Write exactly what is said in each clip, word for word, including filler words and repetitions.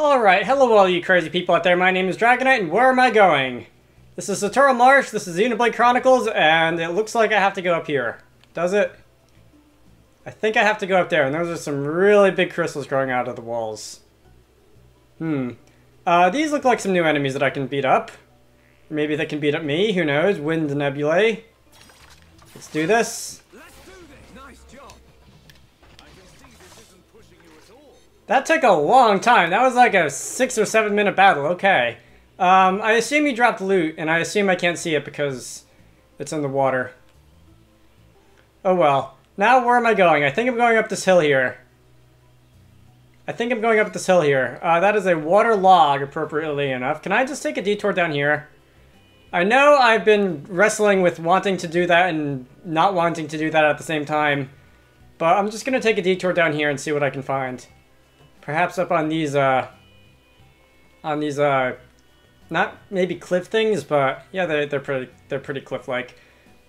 Alright, hello all you crazy people out there, my name is Dragonite, and where am I going? This is Satorl Marsh, this is Xenoblade Chronicles, and it looks like I have to go up here. Does it? I think I have to go up there, and those are some really big crystals growing out of the walls. Hmm. Uh, these look like some new enemies that I can beat up. Maybe they can beat up me, who knows? Wind Nebulae. Let's do this. That took a long time. That was like a six or seven minute battle. Okay. Um, I assume you dropped loot, and I assume I can't see it because it's in the water. Oh well. Now where am I going? I think I'm going up this hill here. I think I'm going up this hill here. Uh, that is a water log, appropriately enough. Can I just take a detour down here? I know I've been wrestling with wanting to do that and not wanting to do that at the same time, but I'm just going to take a detour down here and see what I can find. Perhaps up on these, uh, on these, uh, not maybe cliff things, but yeah, they're, they're pretty, they're pretty cliff-like.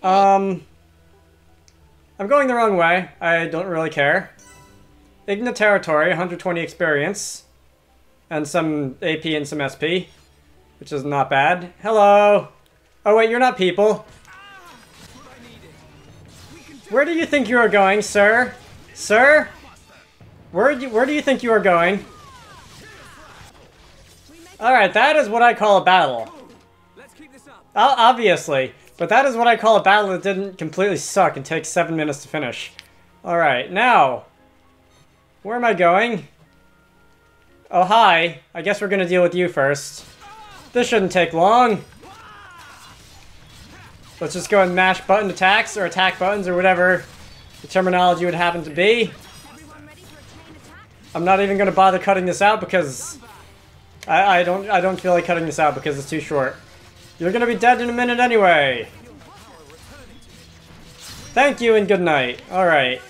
Um, I'm going the wrong way. I don't really care. Igna Territory, one hundred twenty experience, and some A P and some S P, which is not bad. Hello. Oh wait, you're not people. Where do you think you are going, sir? Sir? Where do, you, where do you think you are going? Alright, that is what I call a battle. Obviously. But that is what I call a battle that didn't completely suck and take seven minutes to finish. Alright, now. Where am I going? Oh, hi. I guess we're going to deal with you first. This shouldn't take long. Let's just go and mash button attacks or attack buttons or whatever the terminology would happen to be. I'm not even gonna bother cutting this out because I, I don't I don't feel like cutting this out because it's too short. You're gonna be dead in a minute anyway. Thank you and good night. All right.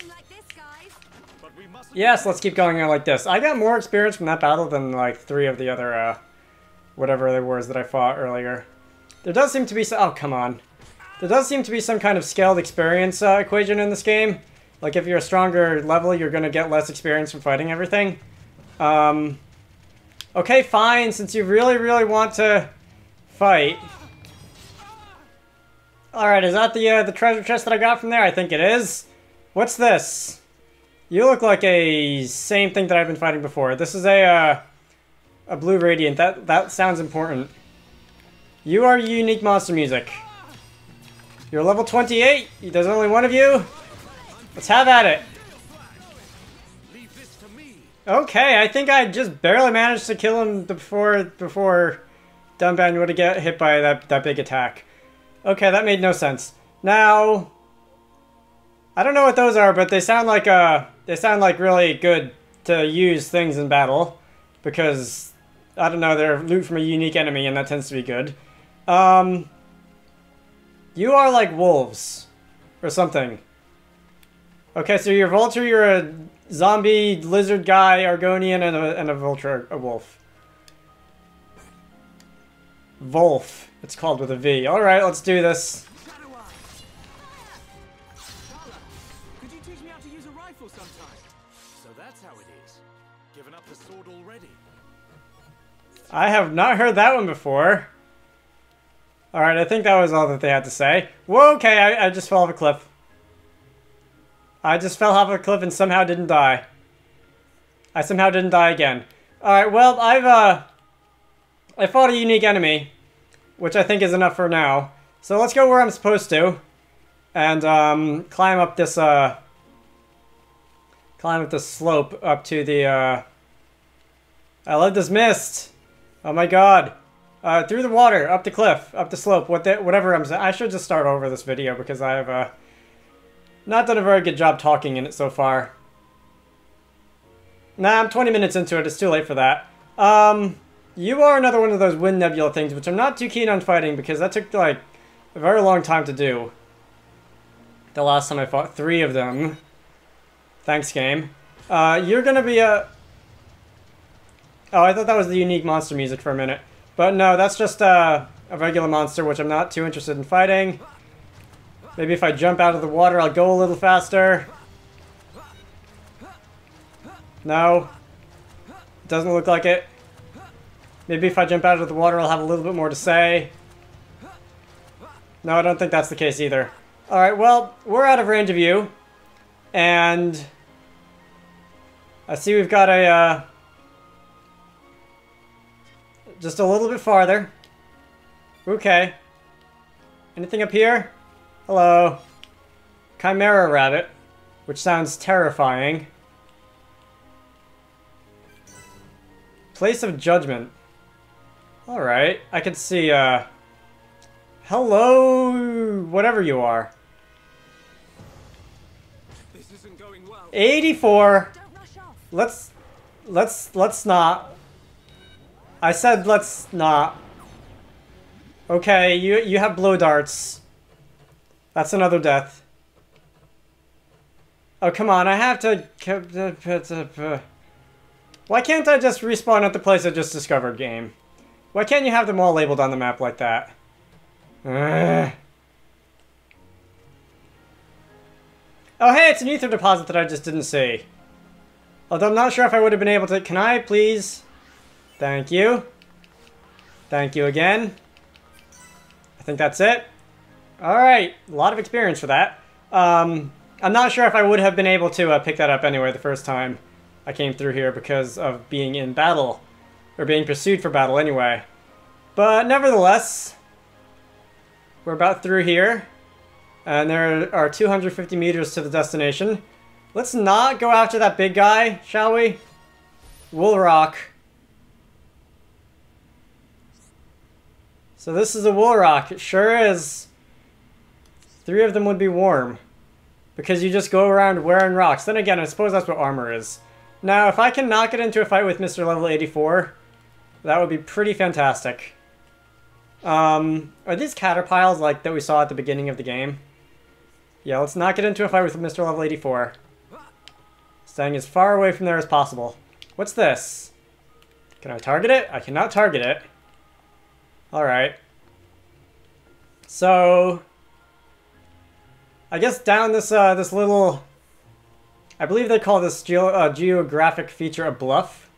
Yes, let's keep going on like this. I got more experience from that battle than like three of the other uh, whatever there was that I fought earlier. There does seem to be some, oh come on. There does seem to be some kind of scaled experience uh, equation in this game. Like, if you're a stronger level, you're going to get less experience from fighting everything. Um, okay, fine, since you really, really want to fight. Alright, is that the uh, the treasure chest that I got from there? I think it is. What's this? You look like a same thing that I've been fighting before. This is a uh, a Blue Radiant. That, that sounds important. You are unique monster music. You're level twenty-eight. There's only one of you. Let's have at it. Okay, I think I just barely managed to kill him before before Dunban would have got hit by that, that big attack. Okay, that made no sense. Now, I don't know what those are, but they sound like uh they sound like really good to use things in battle because I don't know, they're loot from a unique enemy and that tends to be good. Um, you are like wolves or something. Okay, so you're a vulture, you're a zombie, lizard guy, Argonian, and a, and a vulture, a wolf. Wolf. It's called with a V. Alright, let's do this. Could you teach me how to use a rifle sometime? So that's how it is. Given up the sword already. I have not heard that one before. Alright, I think that was all that they had to say. Whoa, okay, I, I just fell off a cliff. I just fell off a cliff and somehow didn't die. I somehow didn't die again. Alright, well, I've, uh... I fought a unique enemy, which I think is enough for now. So let's go where I'm supposed to. And, um, climb up this, uh... climb up this slope up to the, uh... I love this mist! Oh my god. Uh, through the water, up the cliff, up the slope, what the, whatever I'm saying. I should just start over this video because I have, uh... not done a very good job talking in it so far. Nah, I'm twenty minutes into it. It's too late for that. Um, you are another one of those Wind Nebula things, which I'm not too keen on fighting because that took, like, a very long time to do. The last time I fought three of them. Thanks, game. Uh, you're gonna be a... Oh, I thought that was the unique monster music for a minute. But no, that's just uh, a regular monster, which I'm not too interested in fighting. Maybe if I jump out of the water, I'll go a little faster. No. Doesn't look like it. Maybe if I jump out of the water, I'll have a little bit more to say. No, I don't think that's the case either. Alright, well, we're out of range of you. And I see we've got a, uh, just a little bit farther. Okay. Anything up here? Hello. Chimera Rabbit, which sounds terrifying. Place of Judgment. Alright, I can see, uh... hello, whatever you are. This isn't going well. eighty-four. Don't rush off. Let's... Let's... Let's not. I said let's not. Okay, you, you have blow darts. That's another death. Oh, come on, I have to... Why can't I just respawn at the place I just discovered, game? Why can't you have them all labeled on the map like that? Ugh. Oh hey, it's an ether deposit that I just didn't see. Although I'm not sure if I would have been able to... Can I, please? Thank you. Thank you again. I think that's it. Alright, a lot of experience for that. Um, I'm not sure if I would have been able to uh, pick that up anyway the first time I came through here because of being in battle, or being pursued for battle anyway. But nevertheless, we're about through here, and there are two hundred fifty meters to the destination. Let's not go after that big guy, shall we? Wool Rock. So this is a Wool Rock. It sure is. Three of them would be warm, because you just go around wearing rocks. Then again, I suppose that's what armor is. Now, if I can not get into a fight with Mister Level eighty-four, that would be pretty fantastic. Um, are these Caterpiles, like, that we saw at the beginning of the game? Yeah, let's not get into a fight with Mister Level eighty-four. Staying as far away from there as possible. What's this? Can I target it? I cannot target it. Alright. So... I guess down this, uh, this little... I believe they call this geo uh, geographic feature a bluff,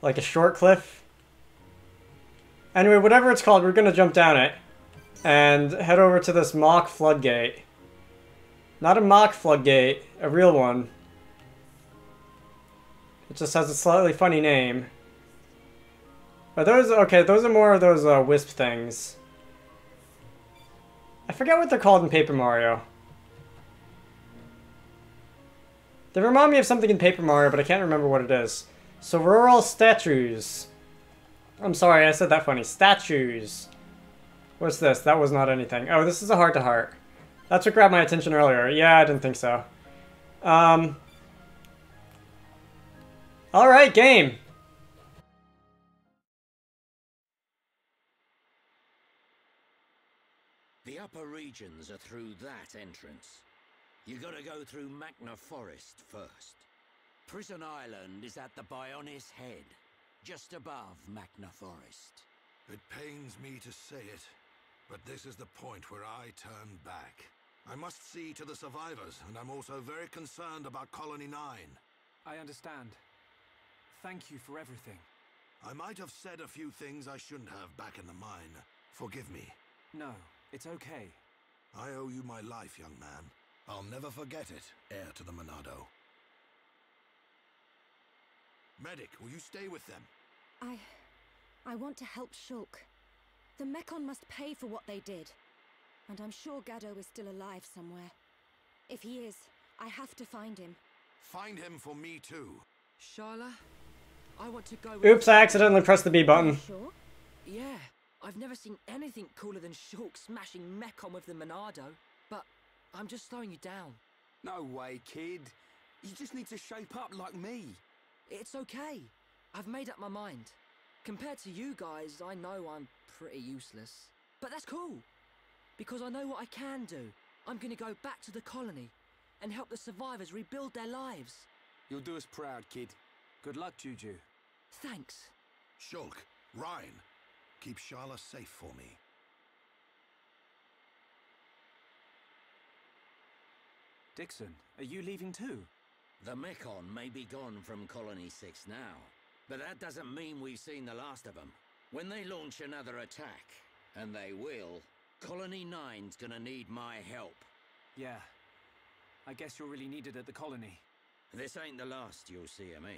like a short cliff. Anyway, whatever it's called, we're gonna jump down it and head over to this mock floodgate. Not a mock floodgate, a real one. It just has a slightly funny name. Are those, okay, those are more of those uh, wisp things. I forget what they're called in Paper Mario. They remind me of something in Paper Mario, but I can't remember what it is. So rural statues. I'm sorry, I said that funny. Statues. What's this? That was not anything. Oh, this is a heart-to-heart. That's what grabbed my attention earlier. Yeah, I didn't think so. Um. Alright, game. The upper regions are through that entrance. You gotta go through Magna Forest first. Prison Island is at the Bionis Head, just above Magna Forest. It pains me to say it, but this is the point where I turn back. I must see to the survivors, and I'm also very concerned about Colony nine. I understand. Thank you for everything. I might have said a few things I shouldn't have back in the mine. Forgive me. No, it's okay. I owe you my life, young man. I'll never forget it, heir to the Monado. Medic, will you stay with them? I... I want to help Shulk. The Mechon must pay for what they did. And I'm sure Gado is still alive somewhere. If he is, I have to find him. Find him for me too. Sharla, I want to go with... Oops, I accidentally pressed the B button. Are you sure? Yeah, I've never seen anything cooler than Shulk smashing Mechon with the Monado. But... I'm just slowing you down. No way, kid. You just need to shape up like me. It's okay. I've made up my mind. Compared to you guys, I know I'm pretty useless. But that's cool. Because I know what I can do. I'm gonna go back to the colony and help the survivors rebuild their lives. You'll do us proud, kid. Good luck, Juju. Thanks. Shulk, Ryan, keep Sharla safe for me. Dickson, are you leaving too? The Mechon may be gone from Colony six now, but that doesn't mean we've seen the last of them. When they launch another attack, and they will, Colony nine's gonna need my help. Yeah. I guess you're really needed at the colony. This ain't the last you'll see of me.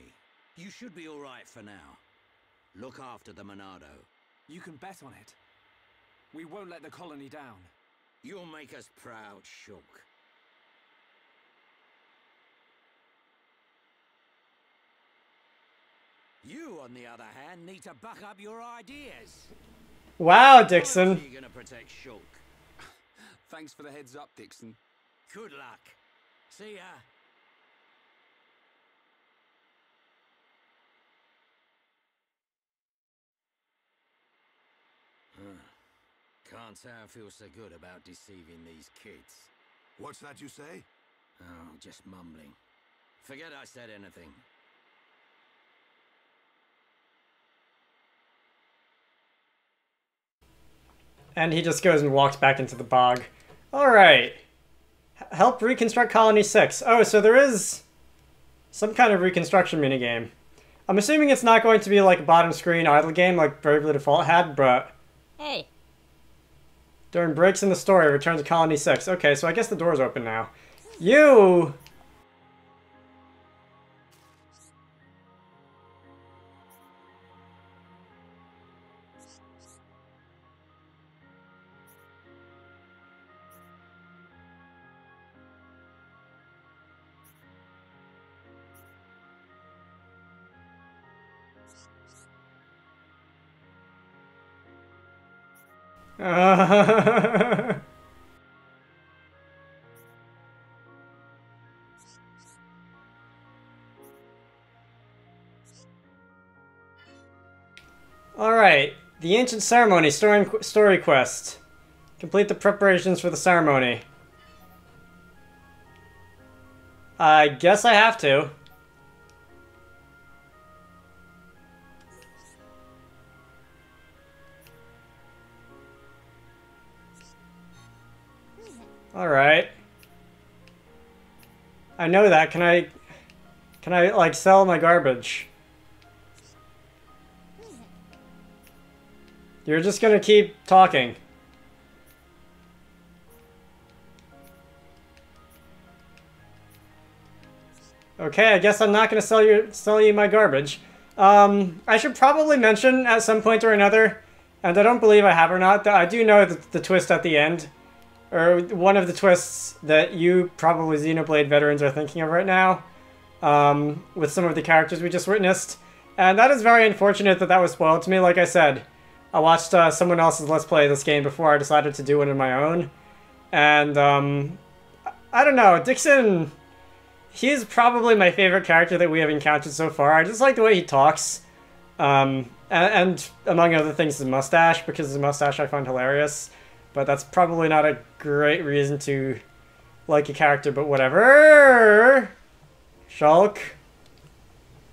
You should be all right for now. Look after the Monado. You can bet on it. We won't let the colony down. You'll make us proud, Shulk. You, on the other hand, need to buck up your ideas. Wow, Dickson. How are you gonna protect Shulk? Thanks for the heads up, Dickson. Good luck. See ya. Huh. Can't say I feel so good about deceiving these kids. What's that you say? Oh, just mumbling. Forget I said anything. And he just goes and walks back into the bog. Alright. Help reconstruct Colony six. Oh, so there is some kind of reconstruction minigame. I'm assuming it's not going to be like a bottom screen idle game like Bravely Default had, but... Hey. During breaks in the story, return to Colony six. Okay, so I guess the door's open now. You! Uh... Alright, the Ancient Ceremony story, story quest. Complete the preparations for the ceremony. I guess I have to. Alright. I know that. Can I... Can I, like, sell my garbage? You're just gonna keep talking. Okay, I guess I'm not gonna sell you, sell you my garbage. Um, I should probably mention at some point or another, and I don't believe I have or not, that I do know the, the twist at the end. Or one of the twists that you, probably Xenoblade veterans, are thinking of right now, um, with some of the characters we just witnessed. And that is very unfortunate that that was spoiled to me. Like I said, I watched uh, someone else's Let's Play of this game before I decided to do one of my own. And, um, I don't know, Dickson, he's probably my favorite character that we have encountered so far. I just like the way he talks. Um, and, and among other things, his mustache, because his mustache I find hilarious. But that's probably not a great reason to like a character, but whatever. Shulk.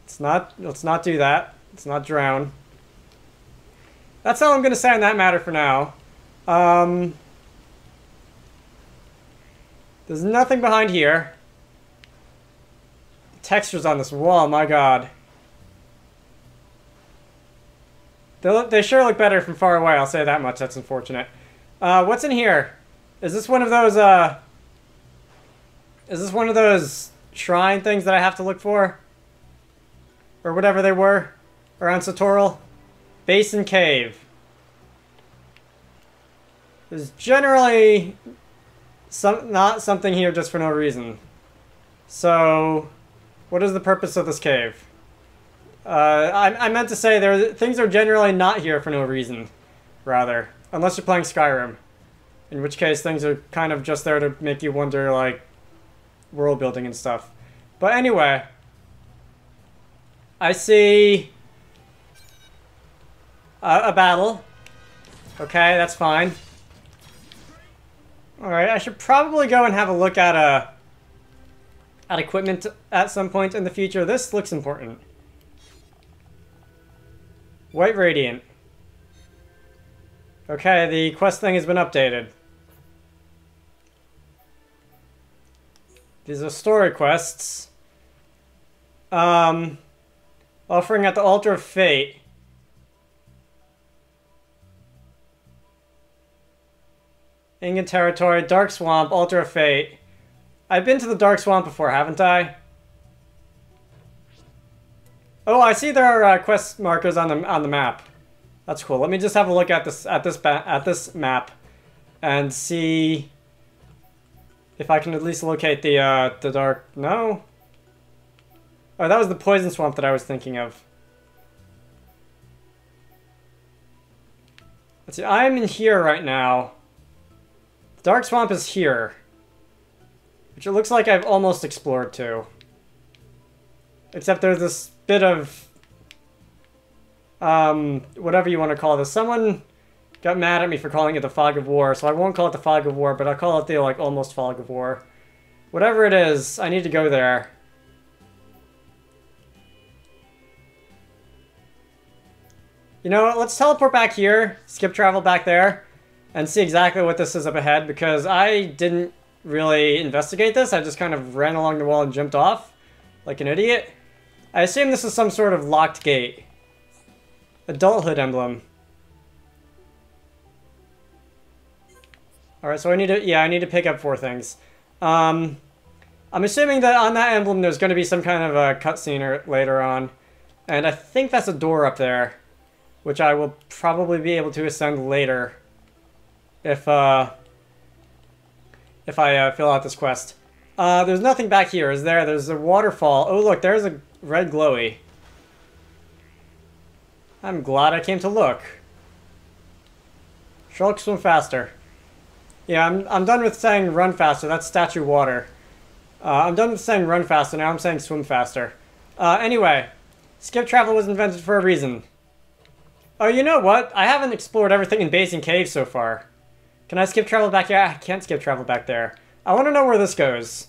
Let's not, let's not do that. Let's not drown. That's all I'm going to say on that matter for now. Um, there's nothing behind here. The textures on this wall, my god. They, look, they sure look better from far away, I'll say that much. That's unfortunate. Uh, what's in here? Is this one of those, uh... Is this one of those shrine things that I have to look for? Or whatever they were? Around Satorl? Basin Cave. There's generally... some not something here just for no reason. So... what is the purpose of this cave? Uh, I, I meant to say there things are generally not here for no reason. Rather. Unless you're playing Skyrim, in which case things are kind of just there to make you wonder, like, world building and stuff. But anyway, I see a, a battle. Okay, that's fine. Alright, I should probably go and have a look at, uh, at equipment at some point in the future. This looks important. White Radiant. Okay, the quest thing has been updated. These are story quests. Um, offering at the Altar of Fate. Inga Territory, Dark Swamp, Altar of Fate. I've been to the Dark Swamp before, haven't I? Oh, I see there are uh, quest markers on the on the map. That's cool. Let me just have a look at this at this ba at this map, and see if I can at least locate the uh, the dark. No. Oh, that was the poison swamp that I was thinking of. Let's see. I'm in here right now. The Dark Swamp is here, which it looks like I've almost explored too. Except there's this bit of um, whatever you want to call this. Someone got mad at me for calling it the Fog of War, so I won't call it the Fog of War, but I'll call it the like almost Fog of War. Whatever it is, I need to go there. You know what, let's teleport back here, skip travel back there, and see exactly what this is up ahead, because I didn't really investigate this. I just kind of ran along the wall and jumped off like an idiot. I assume this is some sort of locked gate. Adulthood emblem. Alright, so I need to, yeah, I need to pick up four things. Um, I'm assuming that on that emblem there's going to be some kind of a cutscene later on. And I think that's a door up there, which I will probably be able to ascend later if uh, if I uh, fill out this quest. Uh, there's nothing back here, is there? There's a waterfall. Oh, look, there's a red glowy. I'm glad I came to look. Shulk, swim faster. Yeah, I'm, I'm done with saying run faster. That's statue water. Uh, I'm done with saying run faster. Now I'm saying swim faster. Uh, anyway, skip travel was invented for a reason. Oh, you know what? I haven't explored everything in Basin Cave so far. Can I skip travel back here? I can't skip travel back there. I want to know where this goes.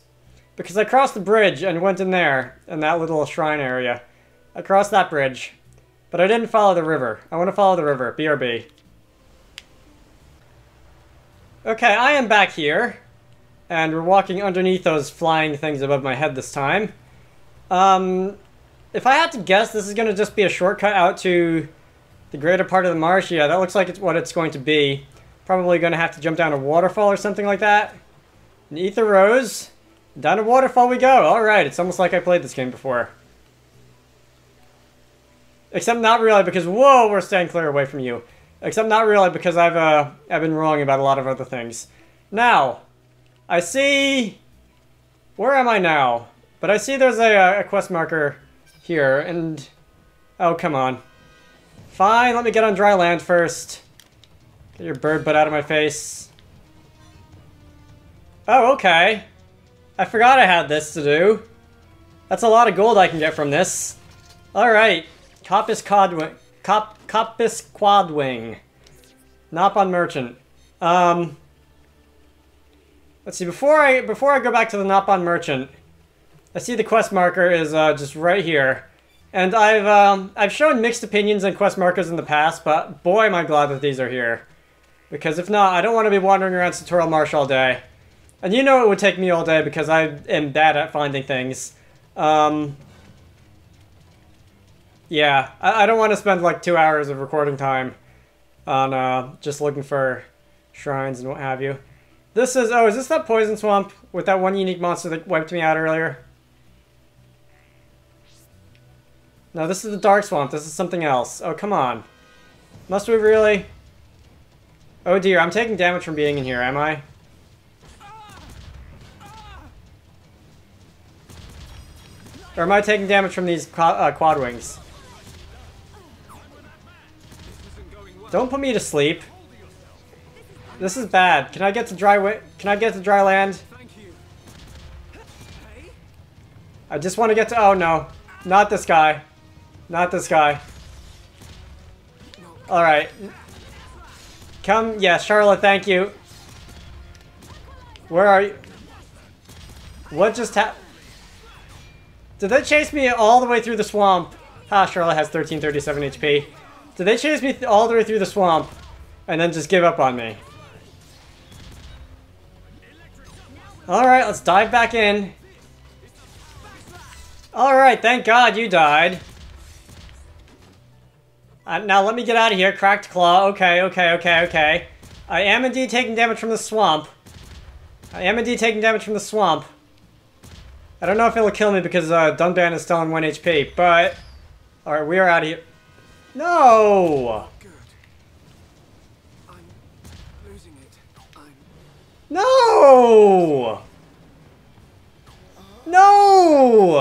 Because I crossed the bridge and went in there, in that little shrine area. I crossed that bridge. But I didn't follow the river. I want to follow the river. B R B. Okay, I am back here. And we're walking underneath those flying things above my head this time. Um, if I had to guess, this is going to just be a shortcut out to the greater part of the marsh. Yeah, that looks like it's what it's going to be. Probably going to have to jump down a waterfall or something like that. An ether rose. Down a waterfall we go. Alright, it's almost like I played this game before. Except not really because, whoa, we're staying clear away from you. Except not really because I've uh, I've been wrong about a lot of other things. Now, I see... Where am I now? But I see there's a, a quest marker here, and... Oh, come on. Fine, let me get on dry land first. Get your bird butt out of my face. Oh, okay. I forgot I had this to do. That's a lot of gold I can get from this. Alright. Coppice Codwing. Cop, Coppice Quadwing. Nopon Merchant. Um, let's see. Before I, before I go back to the Nopon Merchant, I see the quest marker is uh, just right here. And I've um, I've shown mixed opinions on quest markers in the past, but boy am I glad that these are here. Because if not, I don't want to be wandering around Satorl Marsh all day. And you know it would take me all day because I am bad at finding things. Um, yeah, I, I don't want to spend like two hours of recording time on uh, just looking for shrines and what have you. This is, oh, is this that poison swamp with that one unique monster that wiped me out earlier? No, this is the Dark Swamp. This is something else. Oh, come on. Must we really? Oh dear, I'm taking damage from being in here, am I? Or am I taking damage from these uh, quad wings? Don't put me to sleep. This is bad. Can I get to dry wi- Can I get to dry land? I just want to get to- Oh no. Not this guy. Not this guy. Alright. Come, yeah, Sharla, thank you. Where are you? What just happened? Did they chase me all the way through the swamp? Ah, Sharla has thirteen thirty-seven H P. Did they chase me th all the way through the swamp and then just give up on me? Alright, let's dive back in. Alright, thank God you died. Uh, now let me get out of here. Cracked claw. Okay, okay, okay, okay. I am indeed taking damage from the swamp. I am indeed taking damage from the swamp. I don't know if it'll kill me because uh, Dunban is still on one H P, but... Alright, we are out of here. No! Good. I'm losing it. I'm... No! No!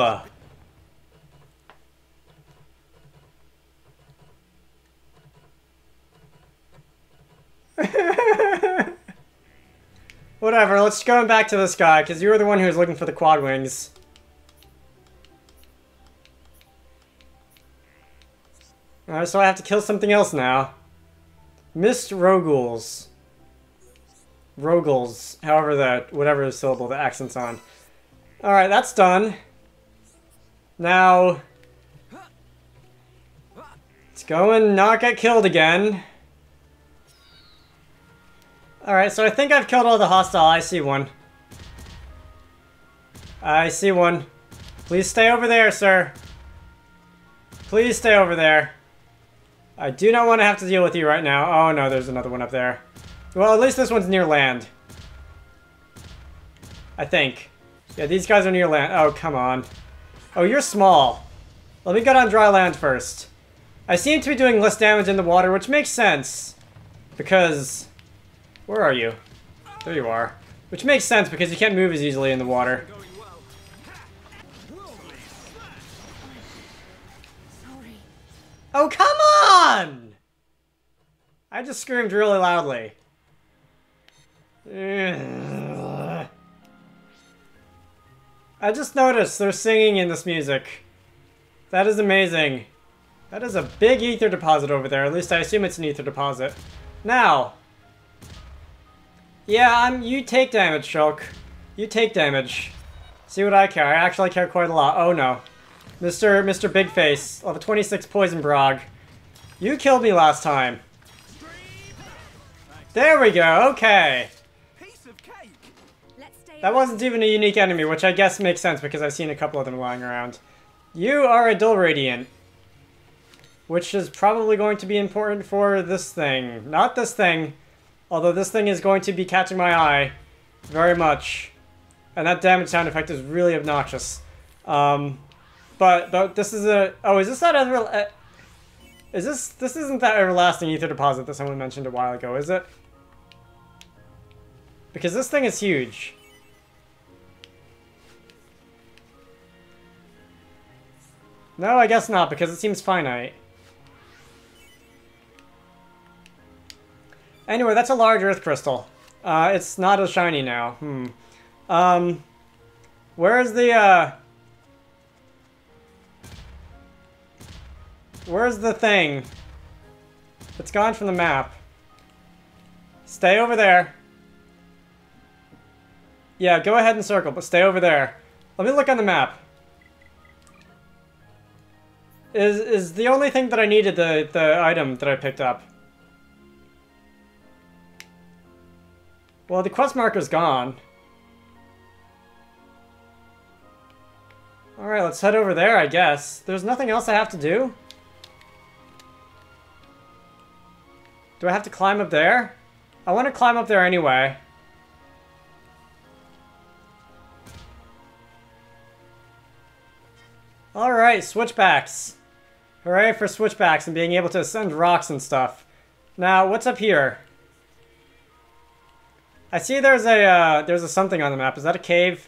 Whatever, let's go back to this guy, because you were the one who was looking for the quad wings. Alright, so I have to kill something else now. Mist Rogules. Rogules, however that, whatever syllable the accent's on. Alright, that's done. Now... let's go and not get killed again. Alright, so I think I've killed all the hostile. I see one. I see one. Please stay over there, sir. Please stay over there. I do not want to have to deal with you right now. Oh no, there's another one up there. Well, at least this one's near land. I think. Yeah, these guys are near land. Oh, come on. Oh, you're small. Let me get on dry land first. I seem to be doing less damage in the water, which makes sense. Because... where are you? There you are. Which makes sense because you can't move as easily in the water. Oh, come on! I just screamed really loudly. Ugh. I just noticed they're singing in this music. That is amazing. That is a big ether deposit over there. At least I assume it's an ether deposit. Now... yeah, I'm, you take damage, Shulk. You take damage. See what I care. I actually care quite a lot. Oh no. Mister Mister Big Face, level twenty-six Poison Brog. You killed me last time. There we go, okay. That wasn't even a unique enemy, which I guess makes sense because I've seen a couple of them lying around. You are a Dull Radiant. Which is probably going to be important for this thing. Not this thing. Although this thing is going to be catching my eye very much. And that damage sound effect is really obnoxious. Um, but, but this is a... oh, is this that ever... Uh, is this... this isn't that everlasting ether deposit that someone mentioned a while ago, is it? Because this thing is huge. No, I guess not, because it seems finite. Anyway, that's a large earth crystal. Uh, it's not as shiny now. Hmm. Um, where is the, uh... where's the thing? It's gone from the map. Stay over there. Yeah, go ahead and circle, but stay over there. Let me look on the map. Is, is the only thing that I needed the, the item that I picked up. Well, the quest marker's gone. Alright, let's head over there, I guess. There's nothing else I have to do? Do I have to climb up there? I want to climb up there anyway. Alright, switchbacks. Hooray for switchbacks and being able to ascend rocks and stuff. Now, what's up here? I see there's a uh, there's a something on the map. Is that a cave?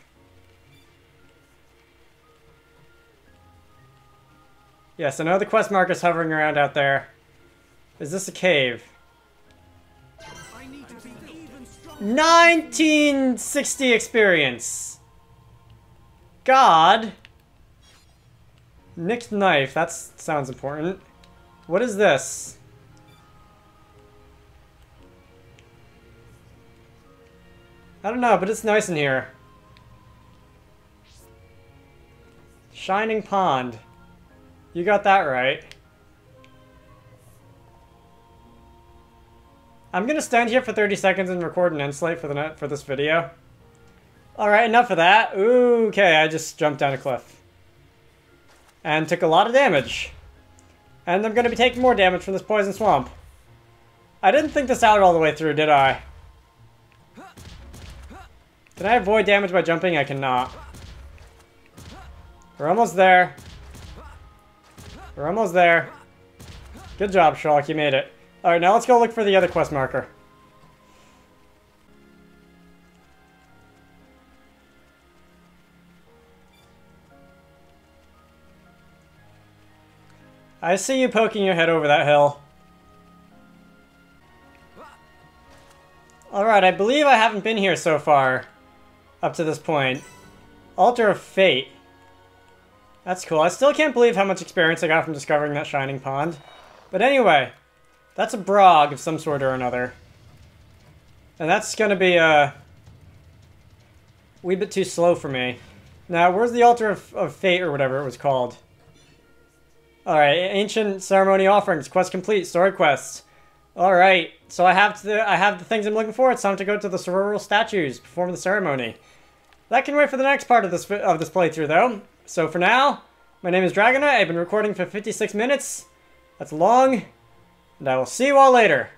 Yes, I know the quest marker's hovering around out there. Is this a cave? I need to be even stronger. nineteen sixty experience. God. Nicked knife. That sounds important. What is this? I don't know, but it's nice in here. Shining Pond. You got that right. I'm gonna stand here for thirty seconds and record an end slate for the net for this video. Alright, enough of that. Ooh, okay, I just jumped down a cliff. And took a lot of damage. And I'm gonna be taking more damage from this poison swamp. I didn't think this out all the way through, did I? Can I avoid damage by jumping? I cannot. We're almost there. We're almost there. Good job, Sharla. You made it. Alright, now let's go look for the other quest marker. I see you poking your head over that hill. Alright, I believe I haven't been here so far up to this point. Altar of Fate. That's cool. I still can't believe how much experience I got from discovering that Shining Pond. But anyway, that's a brog of some sort or another. And that's going to be a wee bit too slow for me. Now, where's the Altar of, of Fate or whatever it was called? Alright, Ancient Ceremony Offerings. Quest complete. Story quests. Alright, so I have, to, I have the things I'm looking for. It's time to go to the Sororial Statues, perform the ceremony. That can wait for the next part of this, of this playthrough, though. So for now, my name is Dragonite. I've been recording for fifty-six minutes. That's long. And I will see you all later.